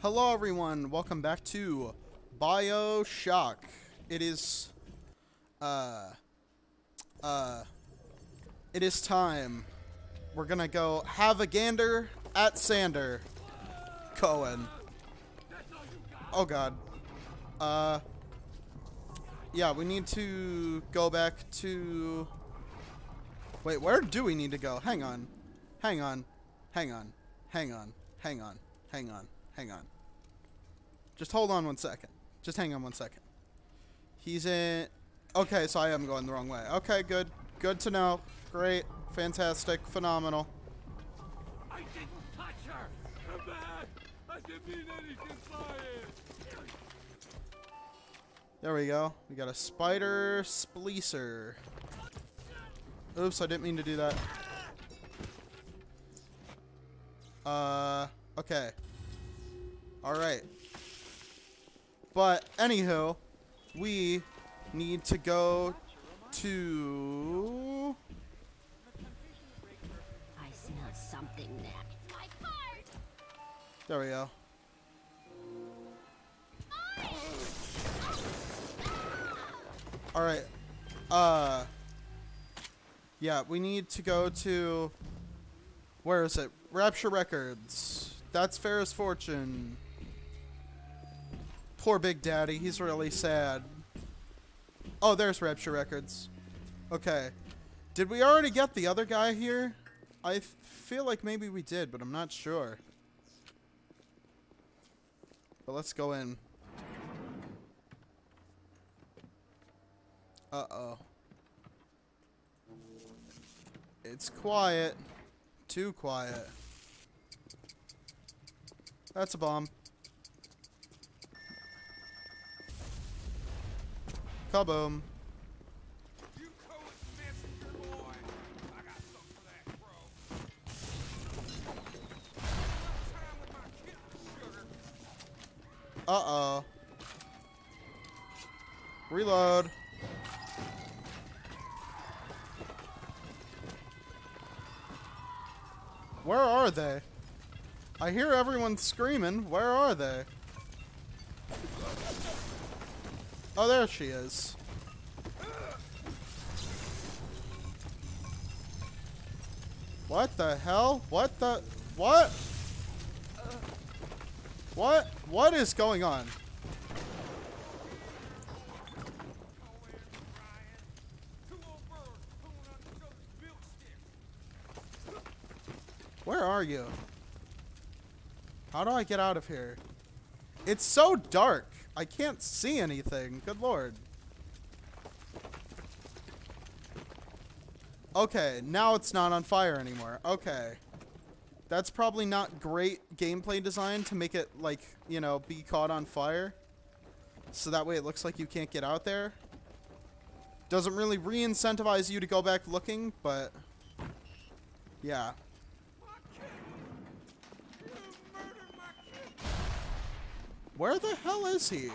Hello everyone, welcome back to BioShock. It is time. We're gonna go have a gander at Sander Cohen. Oh god. Yeah, we need to go back to... Wait, where do we need to go? Hang on. Hang on. Hang on. Hang on. Hang on. Hang on. Hang on. Just hold on one second. Just hang on one second. He's in... Okay, so I am going the wrong way. Okay, good. Good to know. Great. Fantastic. Phenomenal. I didn't touch her! Come back! I didn't mean anything by it! There we go. We got a spider splicer. Oops, I didn't mean to do that. Okay. Alright. But, anywho, we need to go to... I smell something there. It's my card! There we go. Alright. Yeah, we need to go to... Where is it? Rapture Records. That's Fleet's Fortune. Poor Big Daddy, he's really sad. Oh, there's Rapture Records. Okay. Did we already get the other guy here? I feel like maybe we did, but I'm not sure. But let's go in. Uh-oh. It's quiet. Too quiet. That's a bomb. Kaboom. Uh-oh. Reload. Where are they? I hear everyone screaming. Where are they? Oh, there she is. What the hell? What the... What? What? What is going on? Where are you? How do I get out of here? It's so dark. I can't see anything. Good lord. Okay, now it's not on fire anymore. Okay. That's probably not great gameplay design to make it, like, you know, be caught on fire. So that way it looks like you can't get out there. Doesn't really re-incentivize you to go back looking, but... Yeah. Where the hell is he?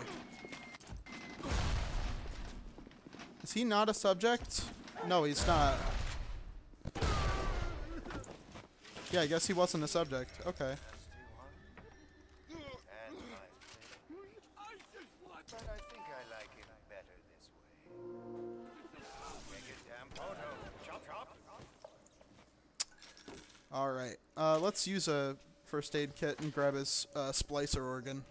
Is he not a subject? No, he's not. Yeah, I guess he wasn't a subject. Okay. All right. Let's use a first aid kit and grab his splicer organ.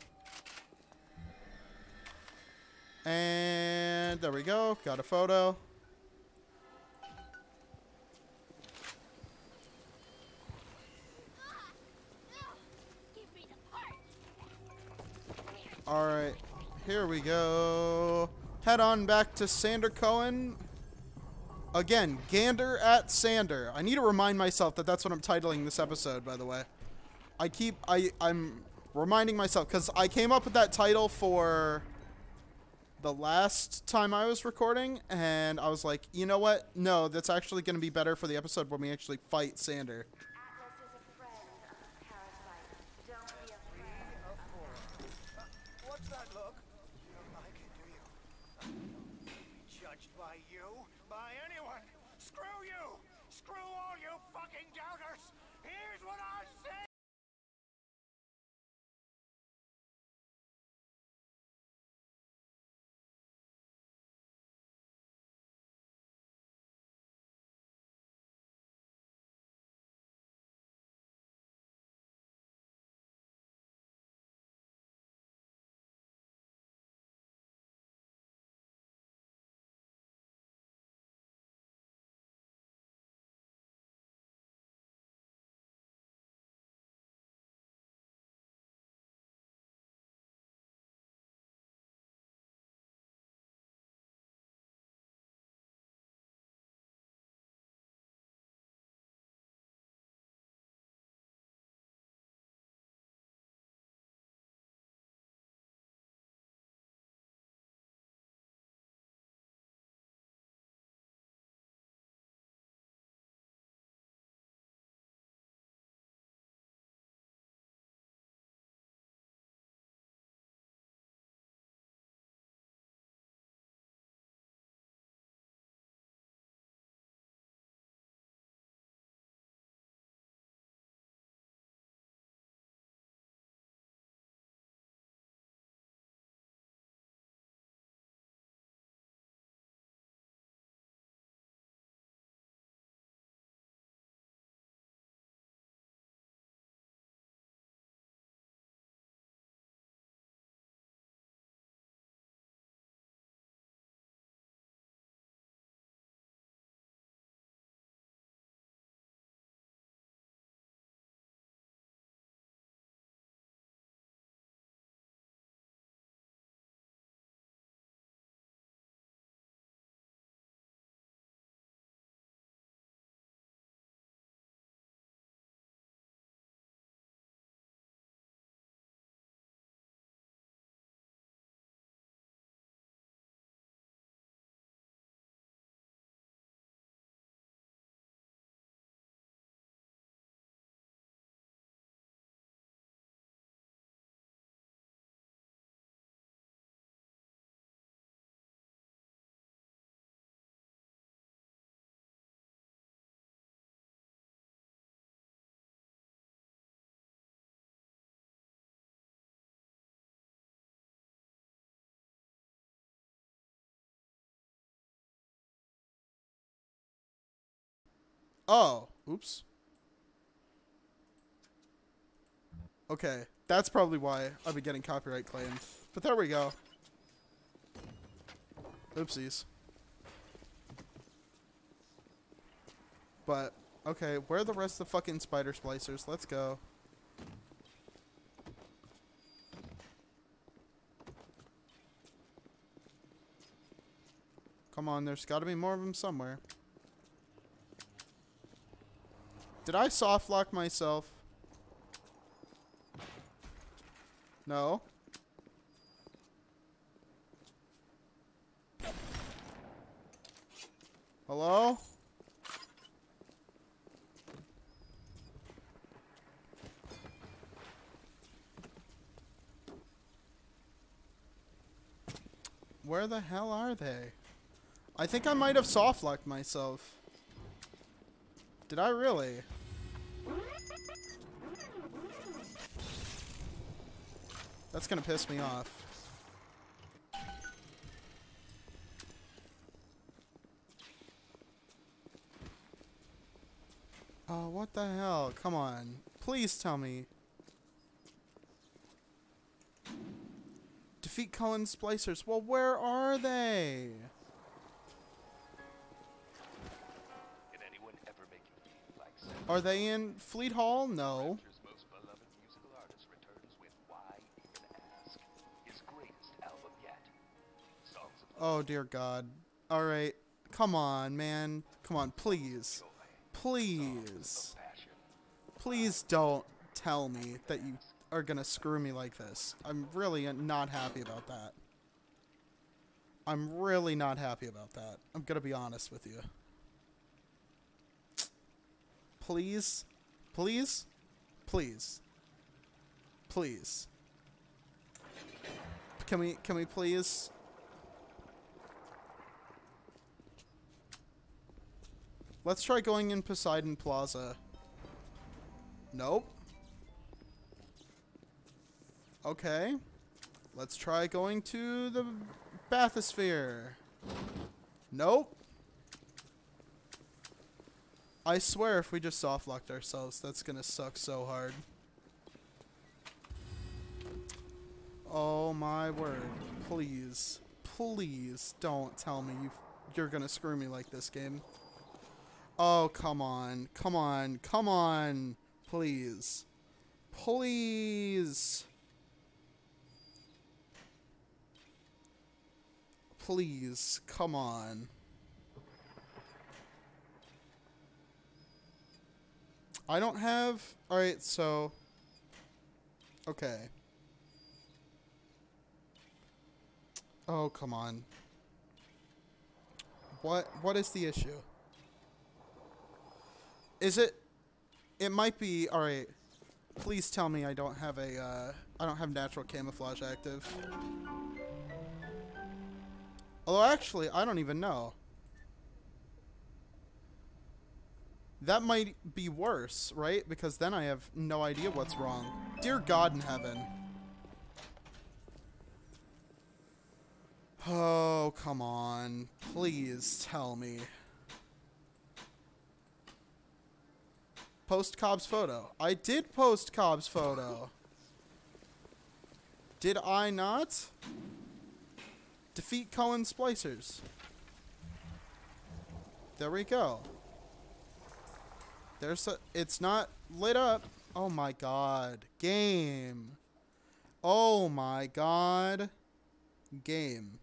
And there we go. Got a photo. All right, here we go. Head on back to Sander Cohen. Again, gander at Sander. I need to remind myself that that's what I'm titling this episode, by the way. I'm reminding myself because I came up with that title for... the last time I was recording, and I was like, you know what? No, that's actually going to be better for the episode when we actually fight Sander. What's that look? You don't like it, do you? Judged by you, by anyone. Screw you! Screw all you fucking doubters! Here's what I say. Oh, oops. Okay, that's probably why I've been getting copyright claimed. But there we go. Oopsies. But, okay, where are the rest of the fucking spider splicers? Let's go. Come on, there's gotta be more of them somewhere. Did I soft lock myself? No. Hello? Where the hell are they? I think I might have soft-locked myself. Did I really? That's gonna piss me off. Oh, what the hell? Come on. Please tell me. Defeat Cohen's splicers. Well, where are they? Can anyone ever make it be like Sander? Are they in Fleet Hall? No. Rapture's most beloved musical artist returns with Why Even Ask? His greatest album yet. Songs of love. Oh dear God. Alright. Come on, man. Come on, please. Please. Please don't tell me that you are gonna screw me like this. I'm really not happy about that. I'm really not happy about that. I'm gonna be honest with you. Please, please, please, please. Can we please? Let's try going in Poseidon Plaza. Nope. Okay, let's try going to the bathysphere. Nope. I swear if we just soft locked ourselves, that's gonna suck so hard. Oh my word, please, please don't tell me you're gonna screw me like this, game. Oh, come on, come on, come on, please, please. Please, come on. I don't have... Alright, so... Okay. Oh, come on. What is the issue? Is it... It might be... Alright. Please tell me I don't have a... I don't have natural camouflage active. Although, actually, I don't even know. That might be worse, right? Because then I have no idea what's wrong. Dear God in heaven. Oh, come on. Please tell me. Post Cobb's photo. I did post Cobb's photo. Did I not? Defeat Cohen's splicers. There we go. There's a... It's not lit up. Oh my God. Game. Oh my God. Game.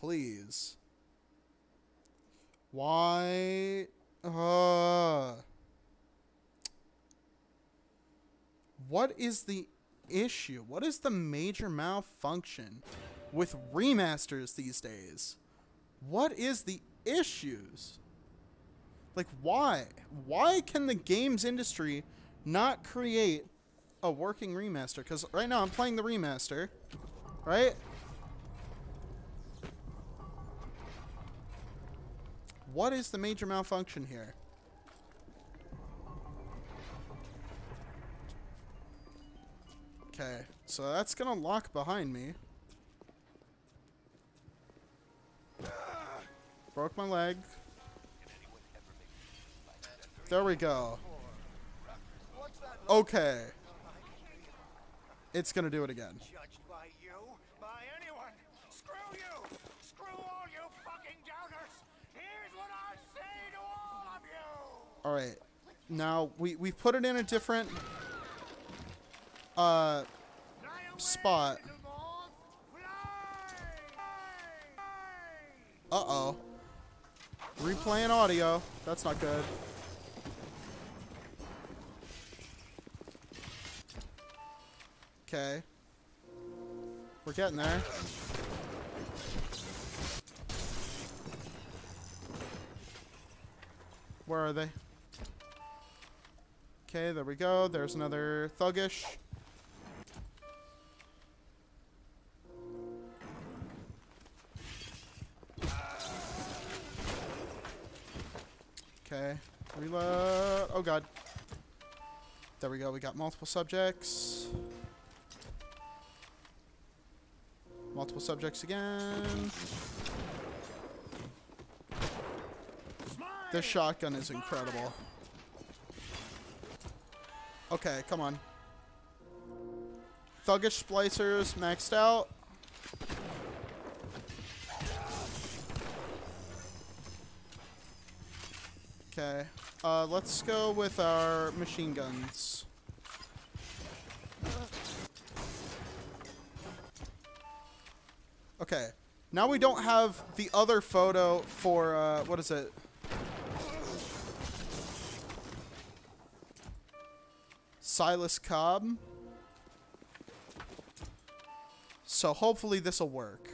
Please. Why? What is the issue? What is the major malfunction with remasters these days? What is the issues? Like, why? Why can the games industry not create a working remaster? Because right now I'm playing the remaster, right? What is the major malfunction here? Okay, so that's gonna lock behind me. Broke my leg. Can anyone There we go. Okay. It's gonna do it again. Judged by you, by anyone. Screw you. Screw all you fucking doubters. Here's what I say to all of you. All right. Now we put it in a different spot. Uh-oh. Replaying audio. That's not good. Okay. We're getting there. Where are they? Okay, there we go. There's another thuggish. Okay, reload. Oh god. There we go. We got multiple subjects. Multiple subjects again. This shotgun is incredible. Okay, come on. Thuggish splicers maxed out. Okay, let's go with our machine guns. Okay, now we don't have the other photo for, what is it? Silas Cub. So hopefully this will work.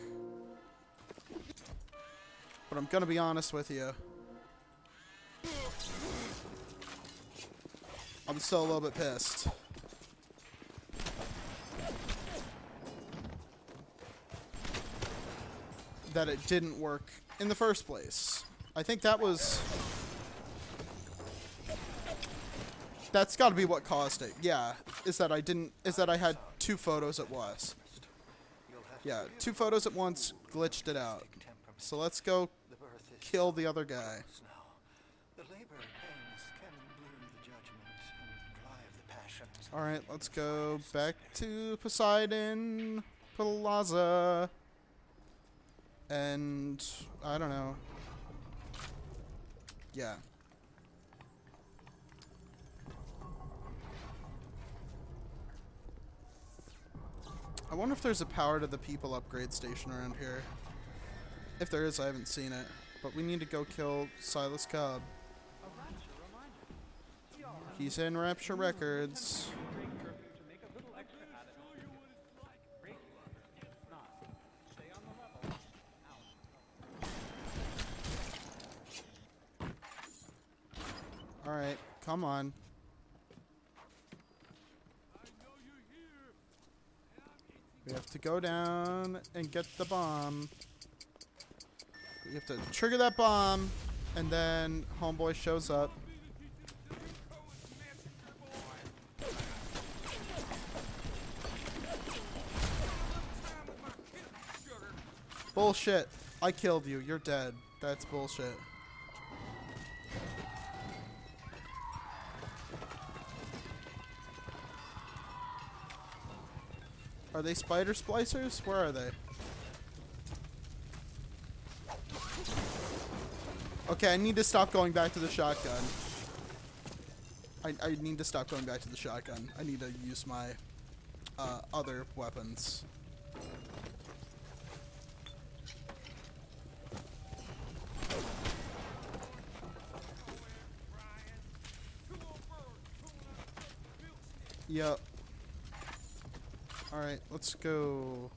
But I'm gonna be honest with you. I'm still a little bit pissed. That it didn't work in the first place. I think that was... That's gotta be what caused it, yeah. Is that I didn't... Is that I had two photos at once. Yeah, two photos at once glitched it out. So let's go kill the other guy. Alright, let's go back to Poseidon Plaza. And I don't know. Yeah. I wonder if there's a power to the people upgrade station around here. If there is, I haven't seen it. But we need to go kill Silas Cub. He's in Rapture Records. Alright, come on. We have to go down and get the bomb. We have to trigger that bomb, and then homeboy shows up. Bullshit. I killed you. You're dead. That's bullshit. Are they spider splicers? Where are they? Okay, I need to stop going back to the shotgun. I need to stop going back to the shotgun. I need to use my other weapons. Yep. Alright, let's go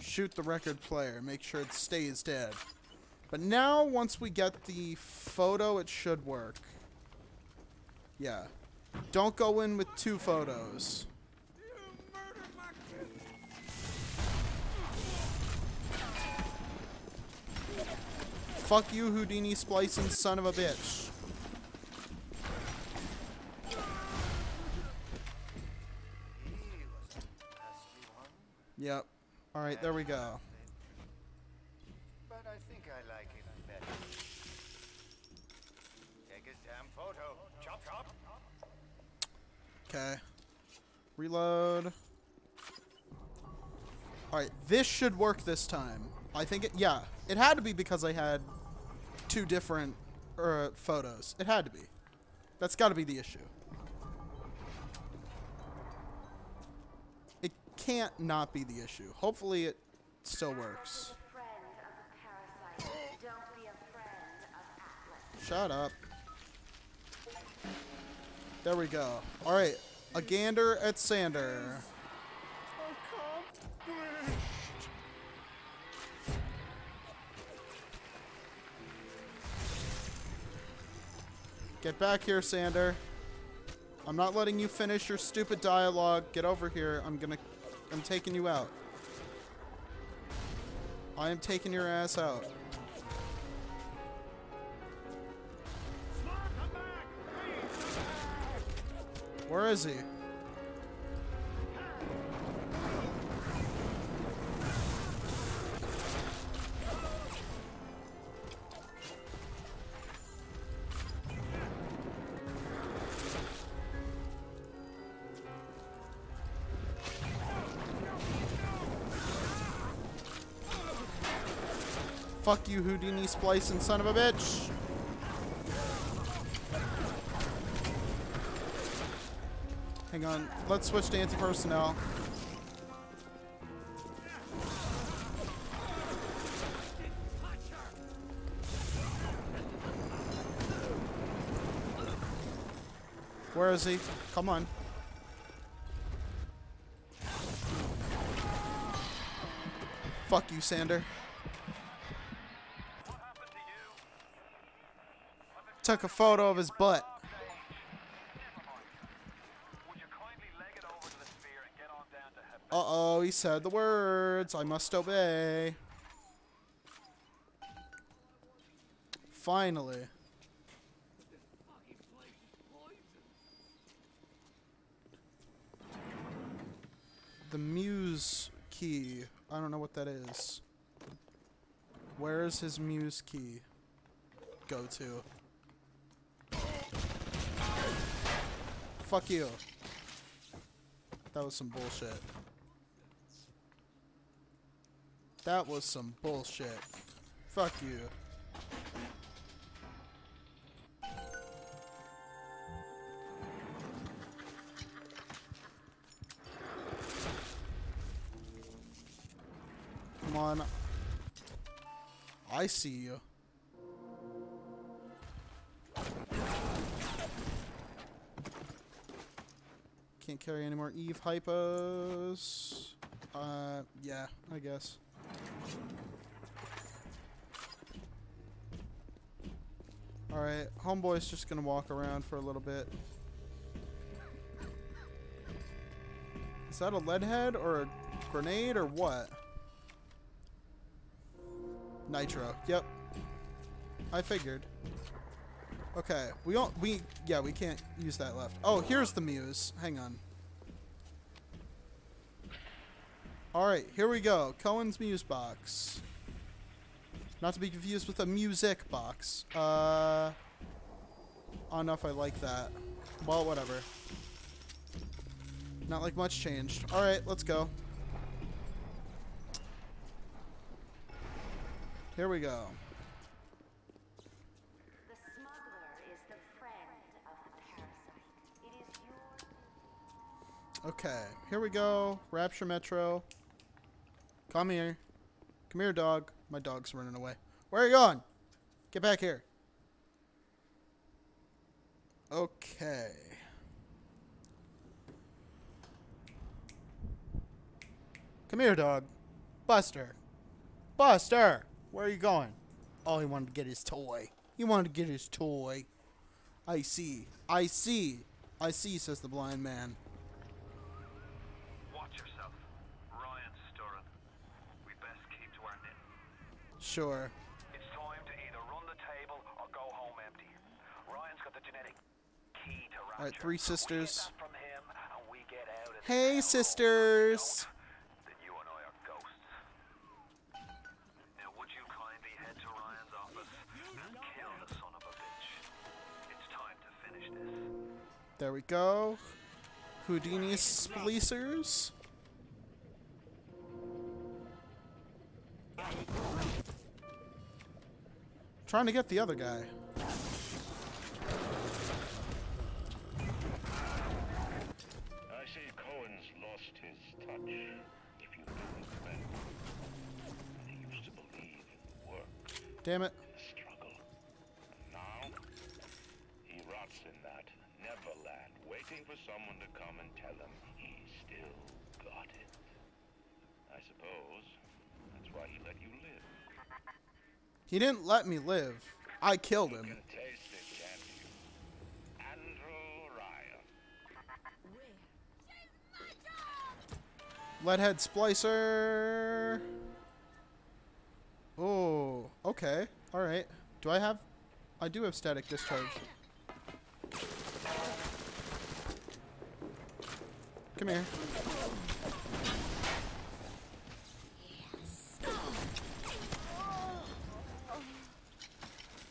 shoot the record player. Make sure it stays dead. But now, once we get the photo, it should work. Yeah. Don't go in with two photos. Fuck you, Houdini splicing son of a bitch. Yep. All right, there we go. But I think I like it better. Photo. Chop, chop. Okay. Reload. Alright, this should work this time. I think it, yeah. It had to be because I had two different photos. It had to be. That's got to be the issue. It can't not be the issue. Hopefully it still works. Shut up. There we go. Alright, a gander at Sander. Get back here, Sander. I'm not letting you finish your stupid dialogue. Get over here. I'm taking you out. I am taking your ass out. Where is he? Fuck you, Houdini splicing son of a bitch. Hang on, let's switch to anti-personnel. Where is he? Come on. Fuck you, Sander. Took a photo of his butt. Uh-oh, he said the words. I must obey. Finally. The muse key. I don't know what that is. Where is his muse key? Go to. Fuck you. That was some bullshit. That was some bullshit. Fuck you. Come on. I see you. Can't carry any more Eve hypos. Yeah, I guess. Alright, homeboy's just gonna walk around for a little bit. Is that a lead head or a grenade or what? Nitro, yep. I figured. Okay, we can't use that left. Oh, here's the muse. Hang on. Alright, here we go. Cohen's Muse Box. Not to be confused with a music box. I don't know if I like that. Well, whatever. Not like much changed. Alright, let's go. Here we go. Okay, here we go. Rapture Metro. Come here. Come here, dog. My dog's running away. Where are you going? Get back here. Okay. Come here, dog. Buster. Buster! Where are you going? Oh, he wanted to get his toy. He wanted to get his toy. I see. I see. I see, says the blind man. Sure. It's time to either run the table or go home empty. Ryan's got the genetic key to Rapture. Alright, three sisters. From him and we get out of hey, sisters! Then you and I are ghosts. Now, would you kindly head to Ryan's office and kill the son of a bitch? It's time to There we go. Houdini splicers. Trying to get the other guy. I say Cohen's lost his touch. If you don't remember, he used to believe in work. Damn it. Struggle. Now he rots in that Neverland, waiting for someone to come and tell him he still got it. I suppose that's why he let you live. He didn't let me live. I killed him. You can taste it, can't you? Andrew Ryan. Leadhead Splicer. Oh, okay. All right. Do I have... I do have static discharge. Come here.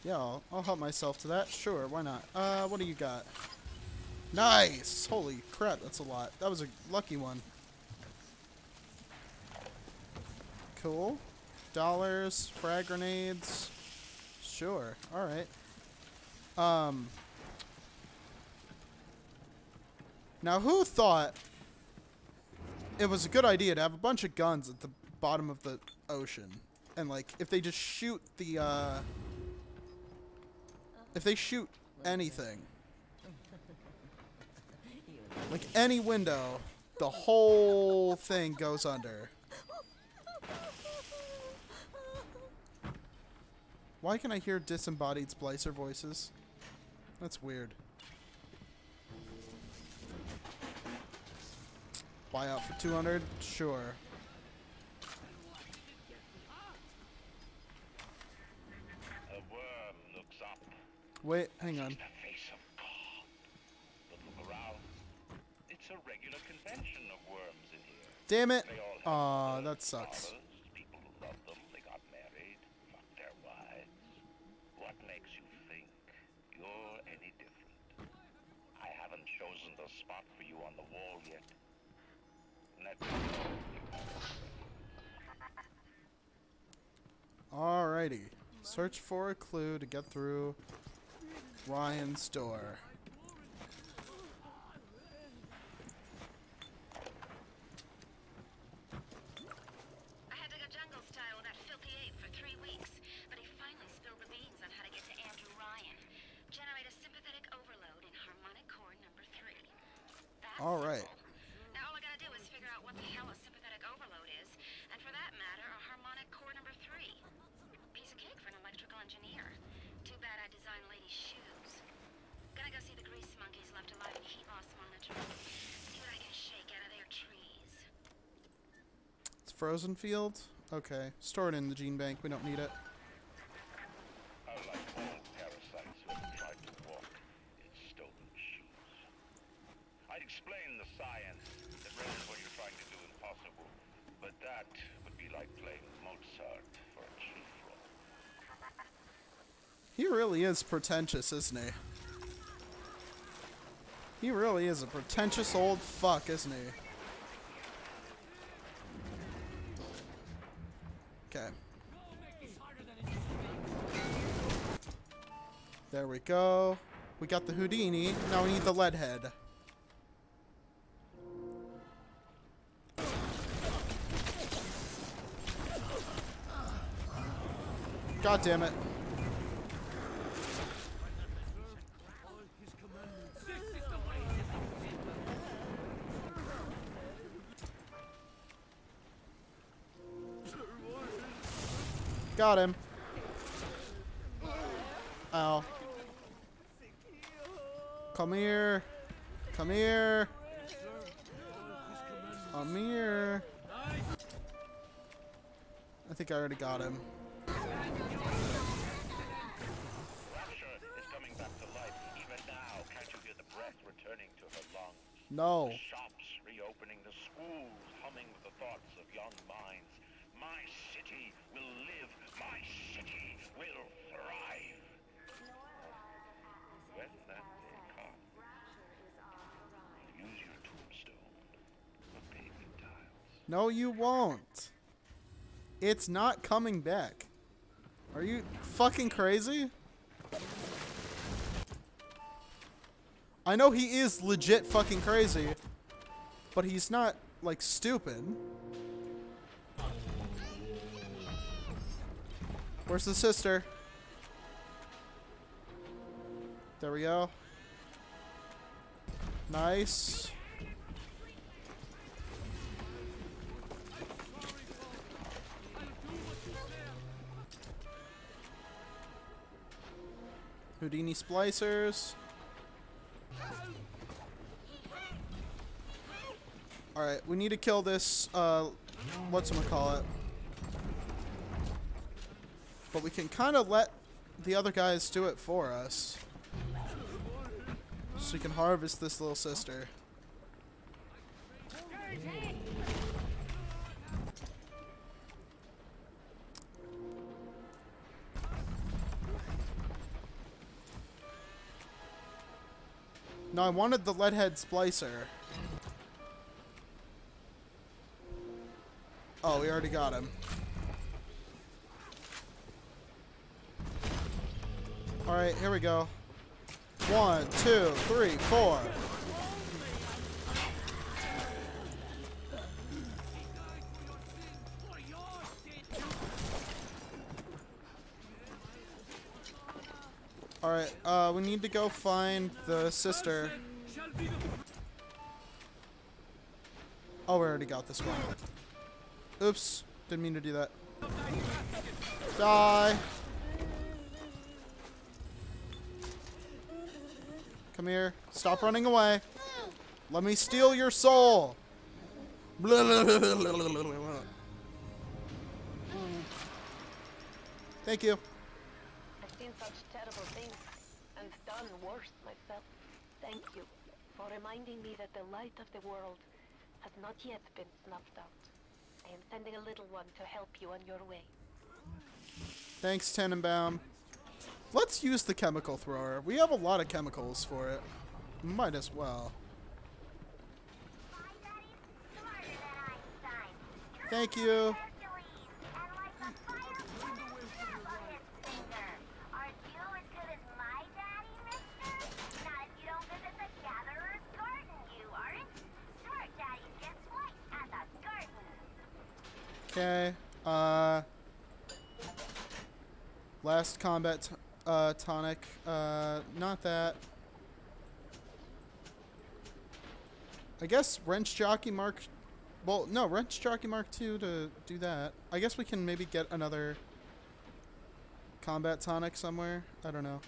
Yeah, I'll help myself to that. Sure, why not? What do you got? Nice! Holy crap, that's a lot. That was a lucky one. Cool. Dollars, frag grenades. Sure, alright. Now, who thought it was a good idea to have a bunch of guns at the bottom of the ocean? And, like, if they just shoot the, if they shoot anything, like any window, the whole thing goes under. Why can I hear disembodied splicer voices? That's weird. Buy out for 200? Sure. Wait, hang on. Damn it! Aw, that sucks. People who love them, they got married, fucked their wives. What makes you think you're any different? I haven't chosen the spot for you on the wall yet. Let me know. Alrighty. Search for a clue to get through Ryan's door. I had to go jungle style with that filthy ape for 3 weeks, but he finally spilled the beans on how to get to Andrew Ryan. Generate a sympathetic overload in harmonic core number 3. That's all right. Simple. Now all I gotta do is figure out what the hell a sympathetic overload is, and for that matter, a harmonic core number 3. Piece of cake for an electrical engineer. Too bad I designed ladies' shoes. Gonna go see the grease monkeys left alive in Heat Loss Monitoring. See what I can shake out of their trees. It's frozen field? Okay. Store it in the gene bank. We don't need it. I like all parasites who have tried to walk in stolen shoes. I'd explain the science that renders what you're trying to do impossible, but that would be like playing Mozart for a chief role. He really is pretentious, isn't he? He really is a pretentious old fuck, isn't he? Okay. There we go. We got the Houdini. Now we need the Leadhead. God damn it. Got him. Ow. Come here. Come here. Come here. I think I already got him. No. Shops reopening, the schools humming with the thoughts of young minds. My city will live. My city will thrive. When that day comes, No, you won't. It's not coming back. Are you fucking crazy? I know he is legit fucking crazy, but he's not, like, stupid. Where's the sister? There we go. Nice. Houdini splicers. Alright, we need to kill this, whatchamacallit. But we can kind of let the other guys do it for us. So we can harvest this little sister. No, I wanted the Leadhead Splicer. Oh, we already got him. Alright, here we go. 1, 2, 3, 4. Alright, we need to go find the sister. Oh, we already got this one. Oops, didn't mean to do that. Die! Come here. Stop running away. Let me steal your soul! Thank you. Worse myself. Thank you for reminding me that the light of the world has not yet been snuffed out. I am sending a little one to help you on your way. Thanks, Tenenbaum. Let's use the chemical thrower. We have a lot of chemicals for it. Might as well. Thank you. Okay, last combat tonic, not that. I guess wrench jockey mark, well, no, wrench jockey mark 2 to do that. I guess we can maybe get another combat tonic somewhere, I don't know.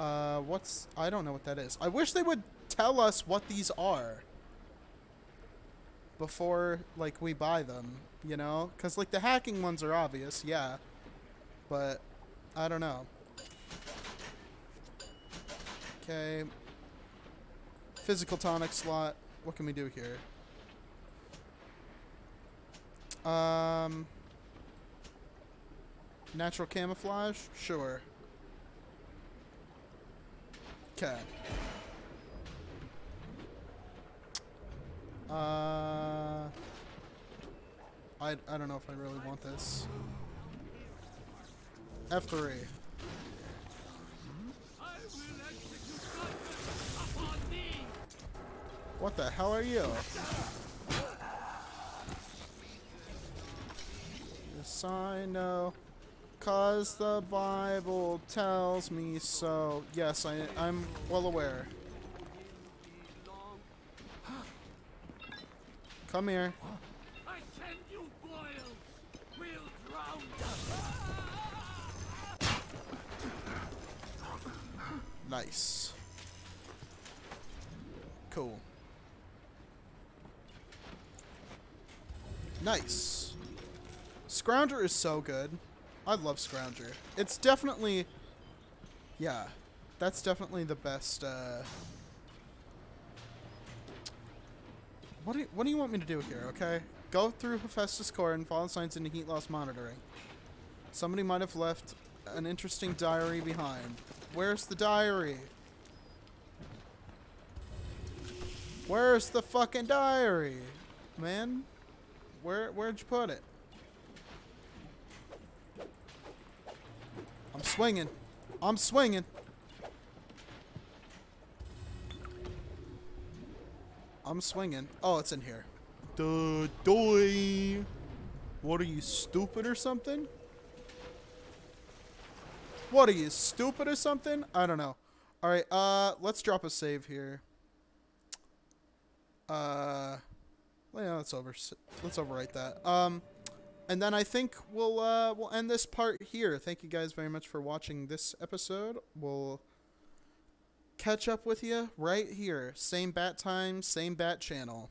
I don't know what that is. I wish they would tell us what these are before, like, we buy them, you know? Because, like, the hacking ones are obvious, yeah. But, I don't know. Okay. Physical tonic slot. What can we do here? Natural camouflage? Sure. Okay. I don't know if I really want this. F3. What the hell are you? Yes, I know. 'Cause the Bible tells me so. Yes, I'm well aware. Come here. I send you boil. We'll drown them. Nice. Cool. Nice. Scrounger is so good. I love Scrounger. It's definitely, yeah, that's definitely the best. What do you want me to do here, okay? Go through Hephaestus Core and follow signs into Heat Loss Monitoring. Somebody might have left an interesting diary behind. Where's the diary? Where's the fucking diary, man? Where'd you put it? I'm swinging. I'm swinging. I'm swinging. Oh, it's in here. Duh, doy. What are you, stupid or something? What are you, stupid or something? I don't know. All right, let's drop a save here. Yeah, let's overwrite that. And then I think we'll end this part here. Thank you guys very much for watching this episode. We'll catch up with you right here. Same bat time, same bat channel.